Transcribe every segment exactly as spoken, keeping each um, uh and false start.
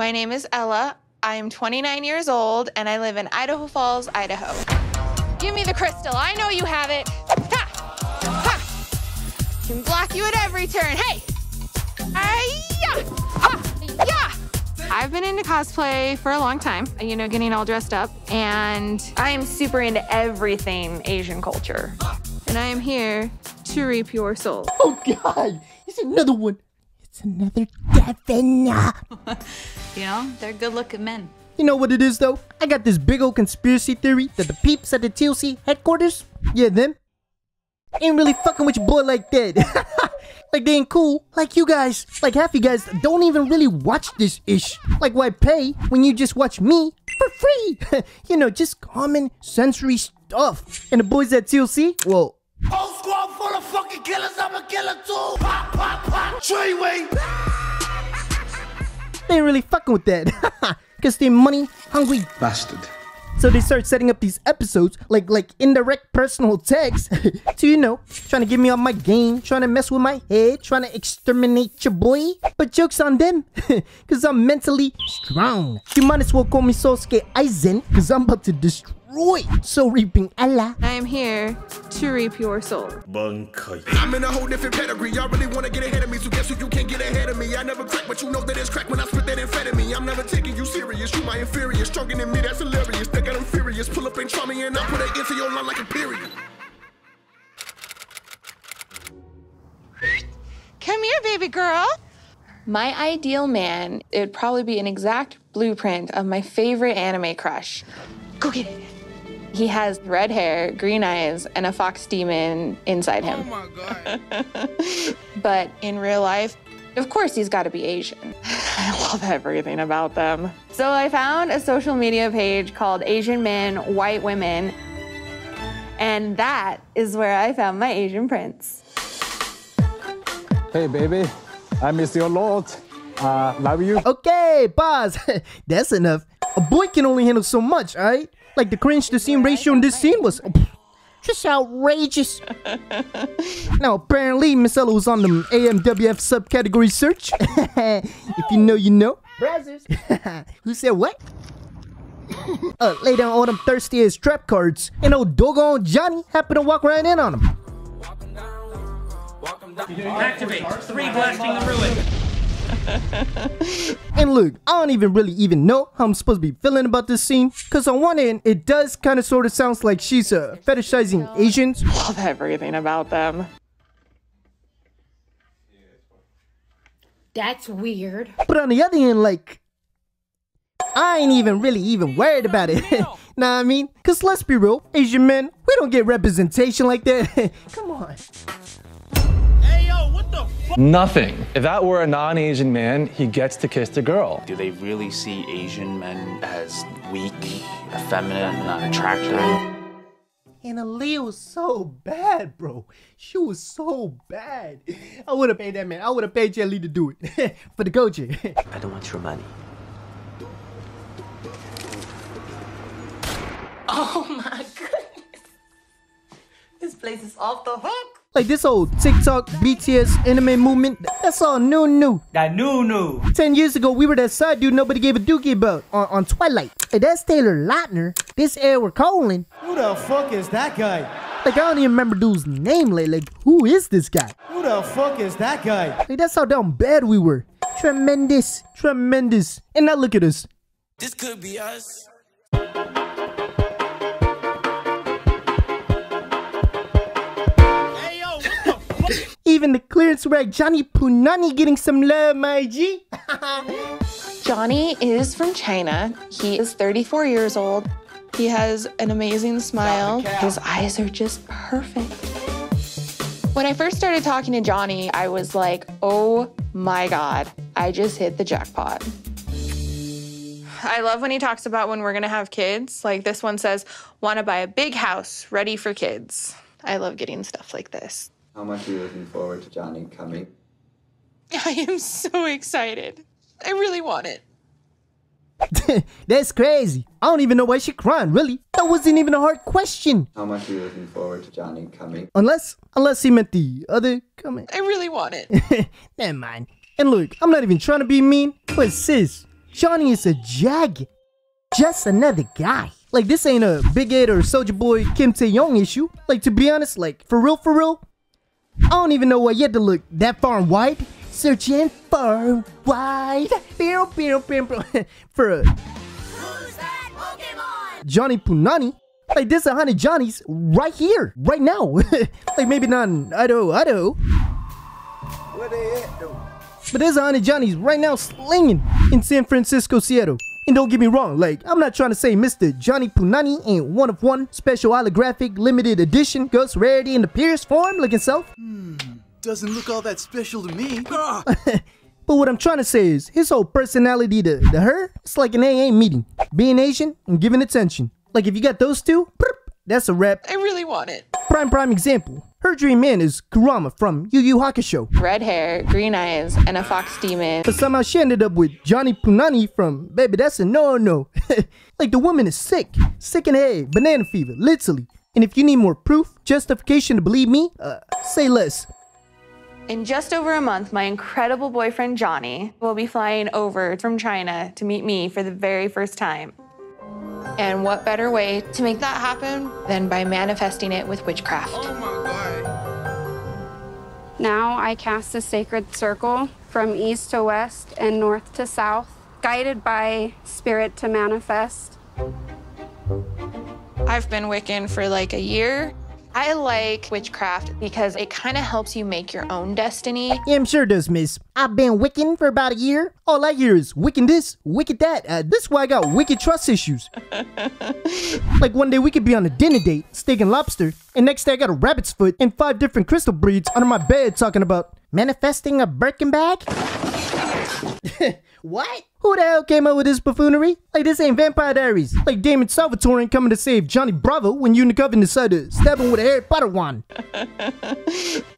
My name is Ella. I am twenty-nine years old, and I live in Idaho Falls, Idaho. Give me the crystal. I know you have it. Ha! Ha! Can block you at every turn. Hey! Ay-ya! Ah-ya! I've been into cosplay for a long time, you know, getting all dressed up, and I am super into everything Asian culture. And I am here to reap your soul. Oh, God! It's another one. It's another Devin. You know, they're good-looking men. You know what it is, though? I got this big old conspiracy theory that the peeps at the T L C headquarters, yeah, them, ain't really fucking with your boy like that. Like they ain't cool, like you guys. Like half you guys don't even really watch this ish. Like why pay when you just watch me for free? You know, just common sensory stuff. And the boys at T L C, well, whole squad full of fucking killers, I'm a killer too. Pop, pop, pop, tree wing. They ain't really fucking with that. Cause they're money hungry bastard. So they start setting up these episodes, like like indirect personal texts, to, you know, trying to get me on my game, trying to mess with my head, trying to exterminate your boy. But joke's on them, because I'm mentally strong. You might as well call me Sosuke Aizen, because I'm about to destroy Soul Reaping Ella. I am here to reap your soul. Bunkai. I'm in a whole different pedigree. Y'all really want to get ahead of me, so guess who you can't get ahead of me. I never crack, but you know that it's crack when I spit that amphetamine. I'm never taking you serious. You my inferior, stronger than me, that's hilarious. I'm furious, pull up and try me and I'll put it into your line like a period. Come here, baby girl. My ideal man, it would probably be an exact blueprint of my favorite anime crush. Go get it. He has red hair, green eyes, and a fox demon inside him. Oh my God. But in real life, of course, he's got to be Asian. I love everything about them. So I found a social media page called Asian Men, White Women, and that is where I found my Asian prince. Hey, baby, I miss you a lot. Uh, love you. Okay, pause. That's enough. A boy can only handle so much, all right? Like the cringe to seam ratio in this scene was just outrageous. Now, apparently, Miss Ella was on the A M W F subcategory search. If you know, you know. Brazzers. Who said what? uh, lay down all them thirsty ass trap cards. And old doggone Johnny happened to walk right in on him. Activate. Three blasting the ruin. And look, I don't even really even know how I'm supposed to be feeling about this scene. Because on one end, it does kind of sort of sounds like she's uh, fetishizing Asians. Love everything about them. That's weird. But on the other end, like, I ain't even really even worried about it. Nah, I mean, because let's be real, Asian men, we don't get representation like that. Come on. Hey, yo, what the fuck? Nothing. If that were a non-Asian man, he gets to kiss the girl. Do they really see Asian men as weak, effeminate, and unattractive? And Aaliyah was so bad, bro. She was so bad. I would have paid that man. I would have paid Jelly to do it. For the Goji. I don't want your money. Oh my goodness. This place is off the hook. Like this old TikTok, B T S, anime movement. That's all new new. That new new. Ten years ago, we were that side dude nobody gave a dookie about on, on Twilight. And that's Taylor Lautner. This Edward Cullen. Who the fuck is that guy? Like, I don't even remember dude's name lately. Like, who is this guy? Who the fuck is that guy? Like, that's how down bad we were. Tremendous. Tremendous. And now look at us. This could be us. Hey, yo, what the fuck? Even the clearance rag Johnny Punani getting some love, my G. Johnny is from China. He is thirty-four years old. He has an amazing smile. His eyes are just perfect. When I first started talking to Johnny, I was like, oh my God, I just hit the jackpot. I love when he talks about when we're gonna have kids. Like this one says, wanna buy a big house ready for kids. I love getting stuff like this. How much are you looking forward to Johnny coming? I am so excited. I really want it. That's crazy. I don't even know why she crying, really. That wasn't even a hard question. How much are you looking forward to Johnny coming? Unless, unless he meant the other comment. I really want it. Never mind. And look, I'm not even trying to be mean, but sis, Johnny is a jag. Just another guy. Like, this ain't a Big Ed or Soulja Boy Kim Tae-young issue. Like, to be honest, like, for real, for real, I don't even know why you had to look that far and wide. Searching far and wide. For a... Who's that Pokemon? Johnny Punani. Like, there's a hundred Johnnies right here, right now. Like, maybe not in Idaho, Idaho. Where they at, though? But there's a hundred Johnnies right now slinging in San Francisco, Seattle. And don't get me wrong, like, I'm not trying to say Mister Johnny Punani ain't one of one, special holographic, limited edition, ghost rarity in the purest form, like himself. Hmm, doesn't look all that special to me. But what I'm trying to say is, his whole personality to, to her, it's like an A A meeting. Being Asian and giving attention. Like, if you got those two, that's a wrap. I really want it. Prime prime example. Her dream man is Kurama from Yu Yu Hakusho. Red hair, green eyes, and a fox demon. But somehow she ended up with Johnny Punani from Baby That's a No-No. Like, the woman is sick. Sick in the head. Banana fever. Literally. And if you need more proof, justification to believe me, uh, say less. In just over a month, my incredible boyfriend Johnny will be flying over from China to meet me for the very first time. And what better way to make that happen than by manifesting it with witchcraft. Oh my God. Now I cast a sacred circle from east to west and north to south, guided by spirit to manifest. I've been Wiccan for like a year. I like witchcraft because it kind of helps you make your own destiny. Yeah, I'm sure it does, miss. I've been Wiccan for about a year. All I hear is Wiccan this, Wiccan that. Uh, this is why I got wicked trust issues. Like, one day we could be on a dinner date, steak and lobster, and next day I got a rabbit's foot and five different crystal breeds under my bed talking about manifesting a Birkin bag? What? Who the hell came up with this buffoonery? Like, this ain't Vampire Diaries. Like, Damon Salvatore ain't coming to save Johnny Bravo when you and the Coven decide to stab him with a Harry Potter wand.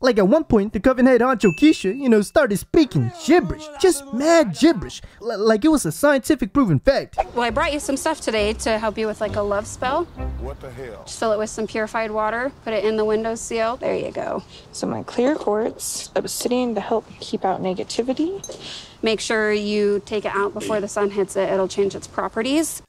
Like, at one point, the Coven head honcho Keisha, you know, started speaking gibberish. Just mad gibberish. L like it was a scientific proven fact. Well, I brought you some stuff today to help you with, like, a love spell. What the hell? Just fill it with some purified water, put it in the window seal. There you go. So my clear quartz obsidian to help keep out negativity. Make sure you take it out before the sun hits it. It'll change its properties.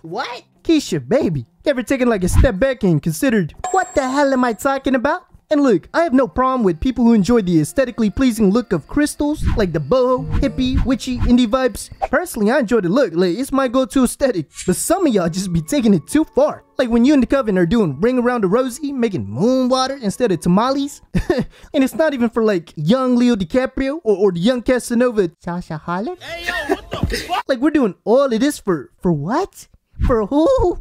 What? Keisha, baby. Never taken like a step back and considered, what the hell am I talking about? And look, I have no problem with people who enjoy the aesthetically pleasing look of crystals, like the boho, hippie, witchy, indie vibes. Personally, I enjoy the look. Like, it's my go-to aesthetic. But some of y'all just be taking it too far. Like when you and the Coven are doing Ring Around the Rosie, making moon water instead of tamales. And it's not even for like young Leo DiCaprio or, or the young Casanova. Sasha Holland? Hey, yo, what the fuck? Like, we're doing all of this for, for what? For who?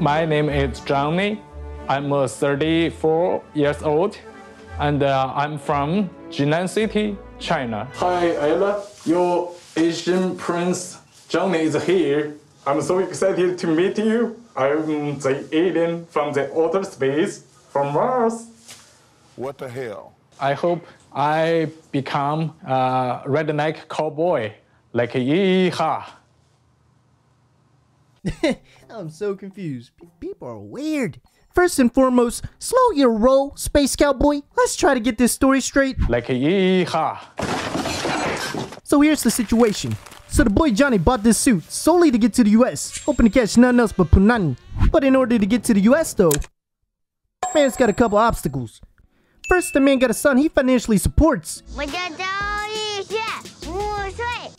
My name is Johnny. I'm uh, thirty-four years old, and uh, I'm from Jinan City, China. Hi, Ella. Your Asian prince Johnny is here. I'm so excited to meet you. I'm the alien from the outer space, from Mars. What the hell? I hope I become a redneck cowboy, like yeehaw. I'm so confused. People are weird. First and foremost, slow your roll, space cowboy. Let's try to get this story straight. Like a yeehaw. So here's the situation. So the boy Johnny bought this suit solely to get to the U S, hoping to catch none else but Punani. But in order to get to the U S though, man's got a couple obstacles. First, the man got a son he financially supports.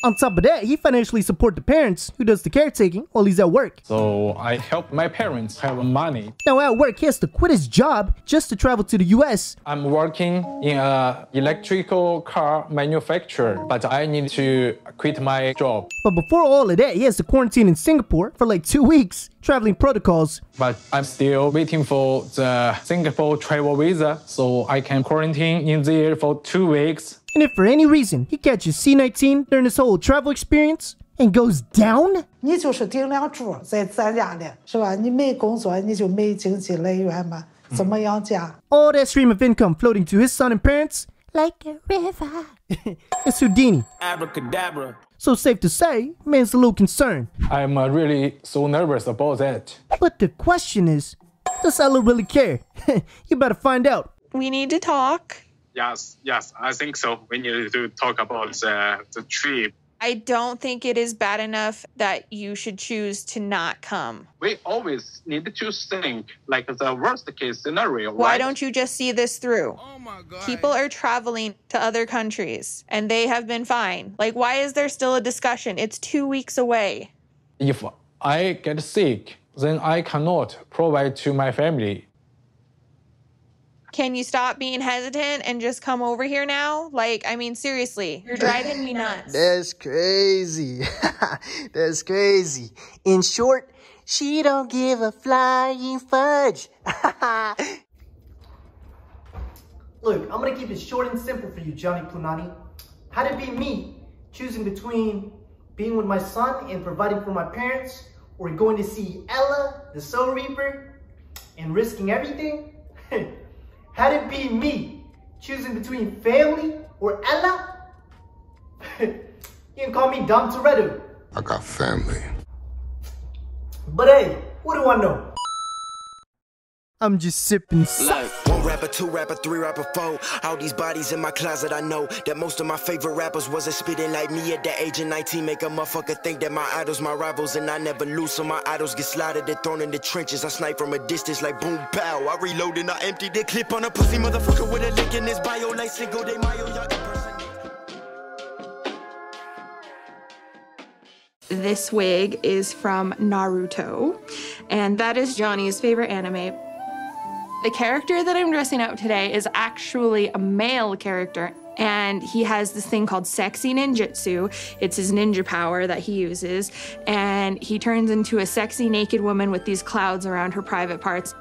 On top of that, he financially supports the parents who does the caretaking while he's at work. So I help my parents have money. Now at work, he has to quit his job just to travel to the U S. I'm working in an electrical car manufacturer, but I need to quit my job. But before all of that, he has to quarantine in Singapore for like two weeks, traveling protocols. But I'm still waiting for the Singapore travel visa, so I can quarantine in there for two weeks. And if for any reason he catches C nineteen during his whole travel experience and goes down, all that stream of income floating to his son and parents like a river. It's Houdini. Abracadabra. So safe to say, man's a little concerned. I'm uh, really so nervous about that. But the question is, does Ella really care? You better find out. We need to talk. Yes, yes, I think so. When you do talk about the, the trip. I don't think it is bad enough that you should choose to not come. We always need to think like the worst case scenario, right? Why don't you just see this through? Oh my God. People are traveling to other countries and they have been fine. Like, why is there still a discussion? It's two weeks away. If I get sick, then I cannot provide to my family. Can you stop being hesitant and just come over here now? Like, I mean, seriously, you're driving me nuts. That's crazy. That's crazy. In short, she don't give a flying fudge. Look, I'm gonna keep it short and simple for you, Johnny Punani. How'd it be me choosing between being with my son and providing for my parents, or going to see Ella, the Soul Reaper, and risking everything? How'd it be me choosing between family or Ella? You can call me Dom Toretto. I got family. But hey, what do I know? I'm just sipping life. One rapper, two rapper, three rapper, four. All these bodies in my closet, I know that most of my favorite rappers wasn't spitting like me at the age of nineteen. Make a motherfucker think that my idols, my rivals, and I never lose. So my idols get slotted, they're thrown in the trenches. I snipe from a distance like boom, pow. I reload and I empty the clip on a pussy motherfucker with a lick in his bio like single day Mayo. This wig is from Naruto, and that is Johnny's favorite anime. The character that I'm dressing up today is actually a male character, and he has this thing called sexy ninjutsu. It's his ninja power that he uses, and he turns into a sexy naked woman with these clouds around her private parts.